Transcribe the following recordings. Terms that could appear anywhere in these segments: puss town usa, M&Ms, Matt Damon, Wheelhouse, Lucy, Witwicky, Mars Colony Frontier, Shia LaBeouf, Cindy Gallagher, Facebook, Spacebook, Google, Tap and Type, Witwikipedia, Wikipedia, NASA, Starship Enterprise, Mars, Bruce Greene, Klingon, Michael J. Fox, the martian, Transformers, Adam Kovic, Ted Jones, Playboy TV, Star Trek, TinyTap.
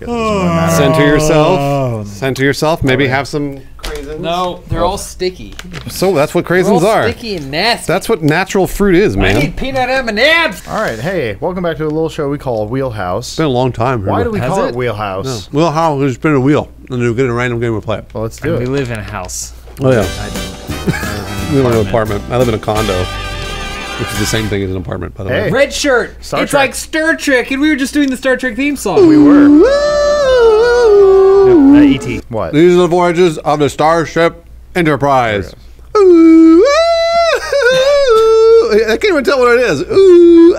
Center yourself. Center yourself. Maybe have some craisins. No, they're all sticky. So that's what craisins are. Sticky and nasty. That's what natural fruit is, man. I need peanut M&Ms. All right, hey, welcome back to a little show we call Wheelhouse. It's been a long time. Remember? Why do we call it Wheelhouse? No. Wheelhouse has been a wheel, and we'll get a random game we play. Well, let's do it. We live in a house. Oh yeah. I do. We live in an apartment. I live in a condo. Which is the same thing as an apartment, by the way. Red shirt. Star Trek. It's like Star Trek, and we were just doing the Star Trek theme song. We were. Ooh, yep, E.T. What? These are the voyages of the Starship Enterprise. Ooh, I can't even tell what it is. Ooh,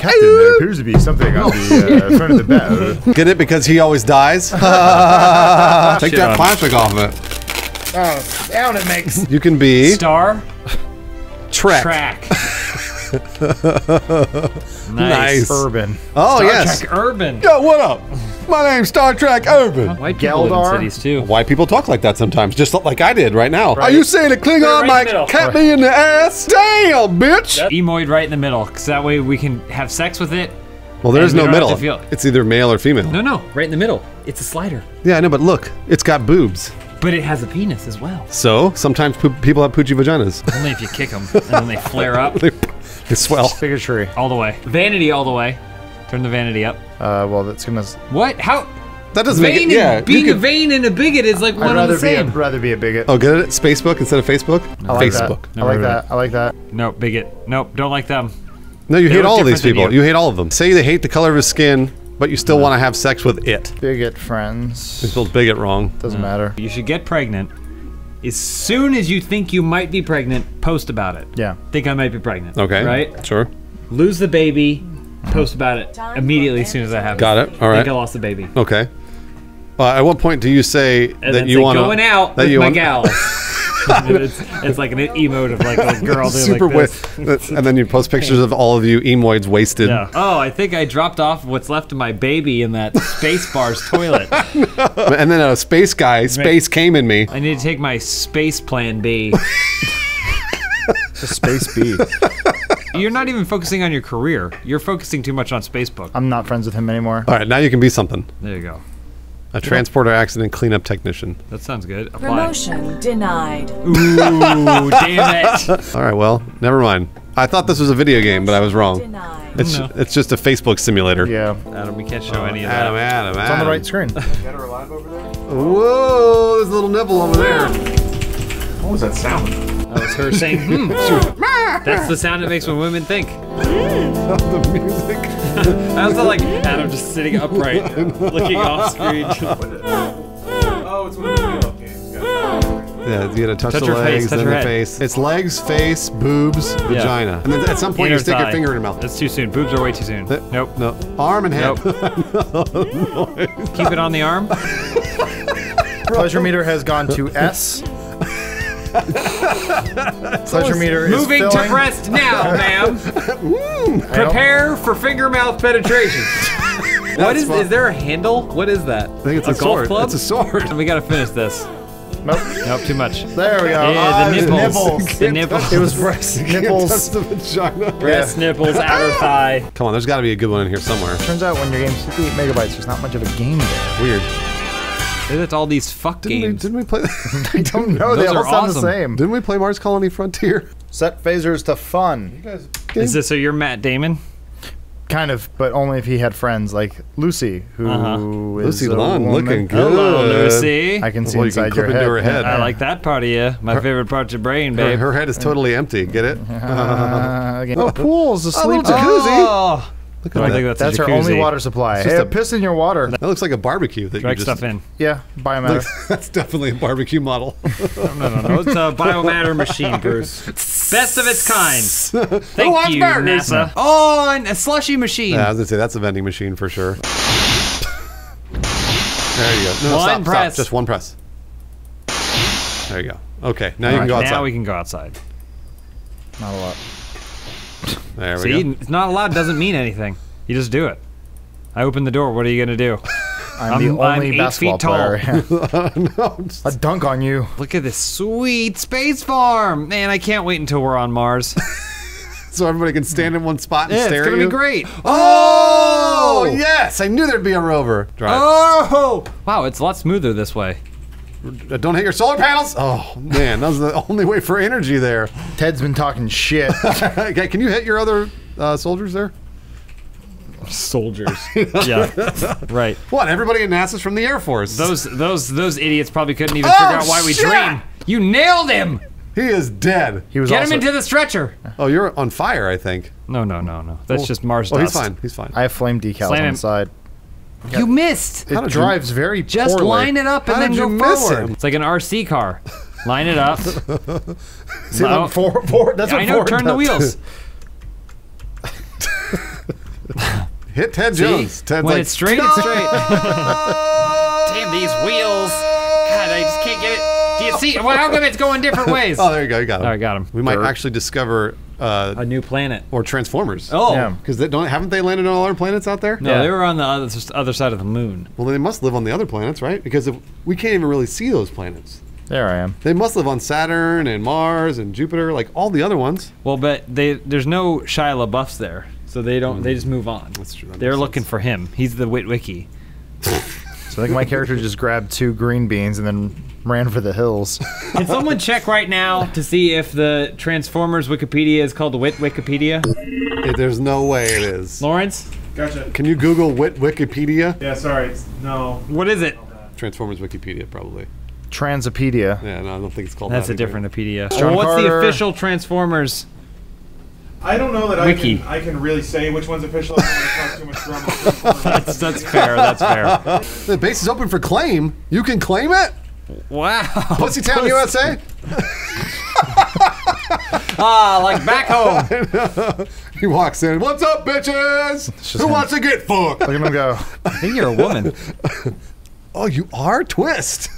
Captain, there appears to be something on the front of the bed. Get it? Because he always dies. Take that plastic off of it. Oh, sound it makes. You can be Star Trek. Nice. Urban. Oh, Star Trek Urban. Yo, what up? My name's Star Trek Urban. White people live in cities, too. White people talk like that sometimes, just like I did right now. Right. Are you saying a Klingon might cat me in the ass? Damn, bitch! That's emoid right in the middle, because that way we can have sex with it. Well, there's no middle. It's either male or female. No, no, right in the middle. It's a slider. Yeah, I know, but look, it's got boobs. But it has a penis as well. So sometimes people have poochie vaginas. Only if you kick them, and then they flare up. They swell. Figure all the way. Vanity all the way. Turn the vanity up. Well, that's gonna. What? How? That doesn't make it. Yeah, being a vain and a bigot is like one of the same. I'd rather be a bigot. Oh, get it? Spacebook instead of Facebook. I like Facebook. That. I like that. I like that. No, bigot. Nope, don't like them. No, you hate all of these people. You hate all of them. Say they hate the color of his skin, but you still want to have sex with it. Bigot friends. You spelled bigot wrong. Doesn't matter. You should get pregnant. As soon as you think you might be pregnant, post about it. Yeah. Think I might be pregnant. Okay. Right? Sure. Lose the baby, post about it immediately as soon as that happens. Got it. All right. Think I lost the baby. Okay. At what point do you say that you want to... going out with my gals. It's like an emote of like a girl doing super like this. And then you post pictures of all of you emoids wasted. Yeah. Oh, I think I dropped off what's left of my baby in that space bar's toilet. And then a space guy, space came in me. I need to take my space plan B. It's a space B. You're not even focusing on your career. You're focusing too much on Spacebook. I'm not friends with him anymore. All right, now you can be something. There you go. A transporter accident cleanup technician. That sounds good. Apply. Promotion denied. Ooh, damn it. All right, well, never mind. I thought this was a video game, but I was wrong. Denied. It's just a Facebook simulator. Yeah. Adam, we can't show any of that. Adam. It's on the right screen. You got her alive over there? Whoa, there's a little nipple over there. What was that sound? That was her saying, That's the sound it makes when women think. The music. I also like Adam just sitting upright, looking off screen. Oh, it's one of the video games. Yeah, you gotta touch the legs, face, then the face. It's legs, face, boobs, vagina. And then at some point you stick your finger in your mouth. That's too soon. Boobs are way too soon. Nope. No. Arm and head. Nope. Keep it on the arm. Pleasure meter has gone to S. Pleasure meter is moving filling. To breast now, ma'am. Prepare for finger mouth penetration. What is? Fun. Is there a handle? What is that? I think it's a sword. Club? It's a sword. And we gotta finish this. Nope, too much. There we go. Yeah, the nipples. The nipples. It was breast nipples. The vagina. Breast nipples, outer thigh. Come on, there's got to be a good one in here somewhere. Turns out when your game's 58 megabytes, there's not much of a game there. Weird. It's all these fuck games. Didn't we play that? I don't know. They all sound the same. Didn't we play Mars Colony Frontier? Set phasers to fun. You guys is this, so you're Matt Damon? Kind of, but only if he had friends like Lucy, who is a woman. Looking good. Hello, Lucy. I can see inside your head. Her head. I like that part of you. My favorite part of your brain, babe. Her head is totally empty. Get it? Oh, pool's asleep. Oh, look at that. That's her only water supply. It's just a piss in your water. That looks like a barbecue. That drag you just, stuff in. Yeah, biomatter. That's definitely a barbecue model. No. It's a biomatter machine, Bruce. Best of its kind. Thank you, NASA. Oh, and a slushy machine. Yeah, I was gonna say that's a vending machine for sure. There you go. No, one press. Stop. Just one press. There you go. Okay, now you can go outside. Now we can go outside. Not a lot. There we go. It's not allowed doesn't mean anything. You just do it. I open the door. What are you gonna do? I'm the only basketball player. No, a dunk on you. Look at this sweet space farm, man! I can't wait until we're on Mars. So everybody can stand in one spot and stare at you. It's gonna be great. Oh! Oh, yes! I knew there'd be a rover. Drive. Oh! Wow, it's a lot smoother this way. Don't hit your solar panels! Oh, man, that was the only way for energy there. Ted's been talking shit. Okay, can you hit your other soldiers there? Soldiers. Yeah. Right. What? Everybody in NASA's from the Air Force. Those idiots probably couldn't even figure out why we dream. You nailed him! He is dead. He was Get him into the stretcher. Oh, you're on fire, I think. No. That's just Mars dust. He's fine. He's fine. I have flame decals on the side. You missed. It drives very poorly. Just line it up and then go forward. It's like an RC car. Line it up. See, forward. That's what I know. Turn the wheels. Hit Ted Jones. Ted's when it's straight, it's straight. Damn these wheels! God, I just can't get it. Do you see? Well, how come it's going different ways? Oh, there you go. You got him. All right, got him. We might actually discover a new planet or Transformers. Oh, because haven't they landed on all our planets out there? No, they were on the other side of the moon. Well, they must live on the other planets, right? Because if, we can't even really see those planets. There I am. They must live on Saturn and Mars and Jupiter, like all the other ones. Well, but there's no Shia LaBeoufs there. So they don't. They just move on. That's true. They're looking for him. He's the Witwicky. So I think my character just grabbed 2 green beans and then ran for the hills. Can someone check right now to see if the Transformers Wikipedia is called the Witwikipedia? There's no way it is. Lawrence, gotcha. Can you Google Witwikipedia? Yeah, sorry. No. What is it? Transformers Wikipedia, probably. Transipedia. Yeah, no, I don't think it's called. That's that a different Wikipedia. Well, what's the official Transformers? I don't know that I can really say which one's official. Too much drama. That's fair. That's fair. The base is open for claim. You can claim it. Wow. Pussytown, USA. Like back home. He walks in. What's up, bitches? Who wants to get fucked? Look at him go. I think you're a woman. Oh, you are? Twist.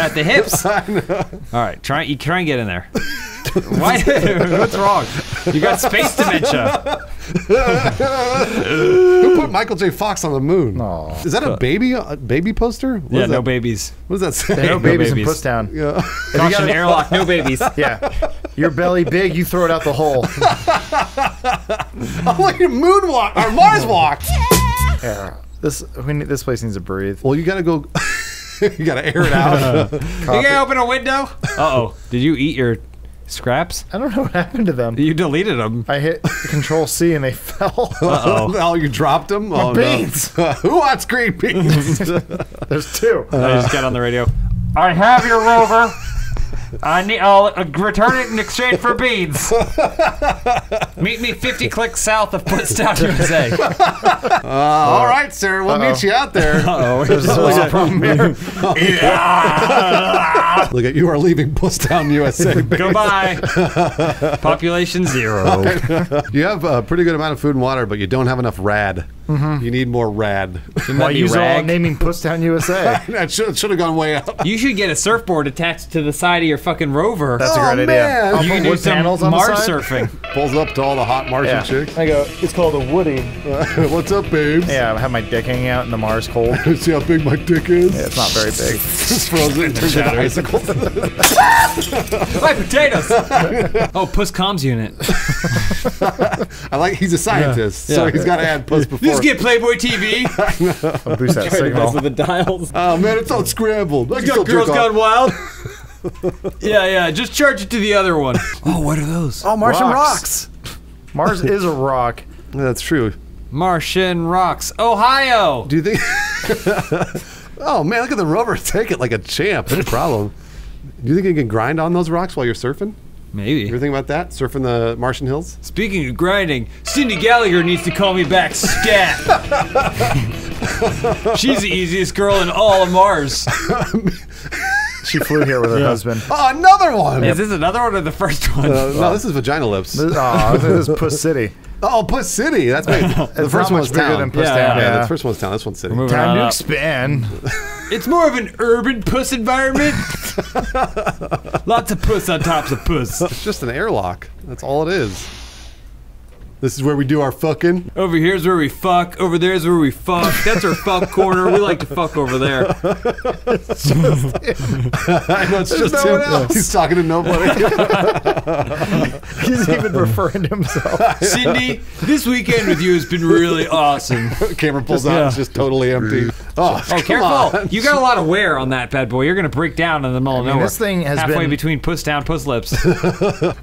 At the hips. I know. All right, try and get in there. Why? What's wrong? You got space dementia. Who put Michael J. Fox on the moon? Aww. Is that a baby poster? What no babies. What does that say? No babies in Puss Town. Yeah. If you got an airlock, no babies. Yeah. Your belly big, you throw it out the hole. I want you to moonwalk or Mars walk. Yeah. This place needs to breathe. Well, you gotta go. You gotta air it out. You gotta open a window. Uh-oh. Did you eat your scraps? I don't know what happened to them. You deleted them. I hit Control C and they fell. Uh-oh. Oh, you dropped them? Oh, beans! No. Who wants green beans? There's 2. I just got on the radio. I have your rover. I'll return it in exchange for beans. Meet me 50 clicks south of Puttstown, USA. All right, sir. We'll meet you out there. Uh-oh. There's a problem here. Yeah. Look at you are leaving Puttstown, USA. Goodbye. Population 0. You have a pretty good amount of food and water, but you don't have enough rad. Mm-hmm. You need more rad. Why you all naming Puttstown, USA? That should have gone way up. You should get a surfboard attached to the side of your fucking rover. That's a great idea. You can do some Mars surfing. Pulls up to all the hot Martian chicks. I go, it's called a Woody. What's up, babes? Yeah, I have my dick hanging out in the Mars cold. See how big my dick is? Yeah, it's not very big. It's frozen and turns into icicles. My potatoes! Oh, Puss comms unit. I like, he's a scientist, so he's got to add Puss before. Just get Playboy TV. I'll boost that signal. The dials. Oh man, it's all scrambled. I got Girls Gone Wild. Yeah. Just charge it to the other one. Oh, what are those? Oh, Martian rocks. Mars is a rock. That's true. Martian rocks, Ohio. Do you think? Oh man, look at the rover take it like a champ. No problem. Do you think you can grind on those rocks while you're surfing? Maybe. You ever think about that? Surfing the Martian hills? Speaking of grinding, Cindy Gallagher needs to call me back scat. She's the easiest girl in all of Mars. She flew here with her husband. Oh, another one! Is this another one or the first one? No, this is Vagina Lips. This is Puss City. Oh, Puss City! That's me. The first one's town. Yeah, the first one's town. This one's city. Time to expand. It's more of an urban puss environment. Lots of puss on tops of puss. It's just an airlock. That's all it is. This is where we do our fucking. Over here's where we fuck. Over there's where we fuck. That's our fuck corner. We like to fuck over there. It's just him. I know, it's there's just no him. One else. He's talking to nobody. He's even referring to himself. Cindy, this weekend with you has been really awesome. Camera pulls out. Yeah. It's just totally empty. Oh, careful! On. You got a lot of wear on that bad boy. You're gonna break down in the middle of nowhere. This thing has halfway been... between puss down, puss lips.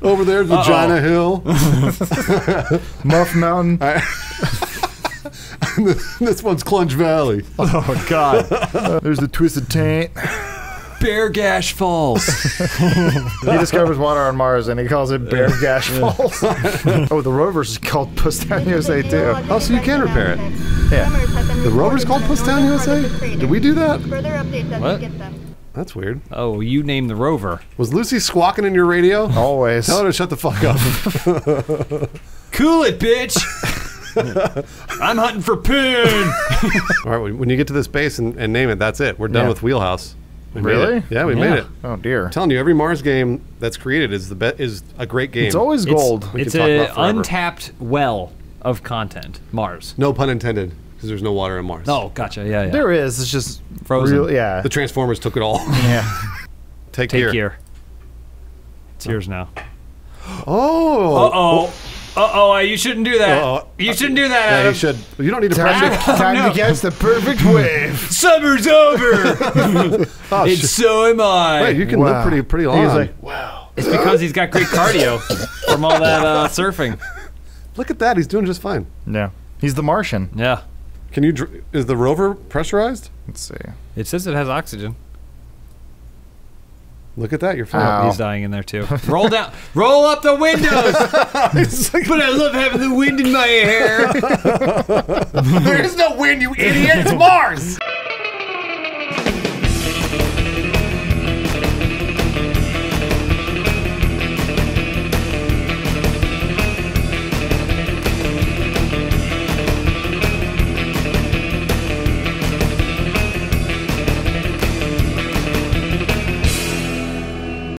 Over there's Vagina Hill. Muff Mountain. This one's Clunge Valley. Oh, God. There's the Twisted Taint. Bear Gash Falls. He discovers water on Mars and he calls it Bear Gash Falls. Oh, the rover's is called Puss Town USA too. Oh, so you can repair it. Yeah. The rover's called Puss Town USA? Did we do that? What? That's weird. Oh, you named the rover. Was Lucy squawking in your radio? Always. Tell her to shut the fuck up. Cool it, bitch! I'm hunting for poon! Alright, when you get to this base and name it, that's it. We're done with Wheelhouse. We really? Yeah, we made it. Oh, dear. I'm telling you, every Mars game that's created is the is a great game. It's always gold. It's an untapped well of content. Mars. No pun intended. Because there's no water on Mars. Oh, gotcha. Yeah, yeah. There is. It's just frozen. Real, yeah. The Transformers took it all. Yeah. Take care. It's yours now. Oh. Uh-oh. Uh-oh, you shouldn't do that. You shouldn't do that, Adam. Yeah, you should. You don't need to press it. Time to catch the perfect wave. Summer's over. Oh, and so am I. Wait, you can live pretty long. He's like, wow. It's because he's got great cardio from all that surfing. Look at that. He's doing just fine. Yeah. He's the Martian. Yeah. Can you? Is the rover pressurized? Let's see. It says it has oxygen. Look at that, you're fine. He's dying in there too. Roll down, roll up the windows. But I love having the wind in my hair. There is no wind, you idiot. It's Mars.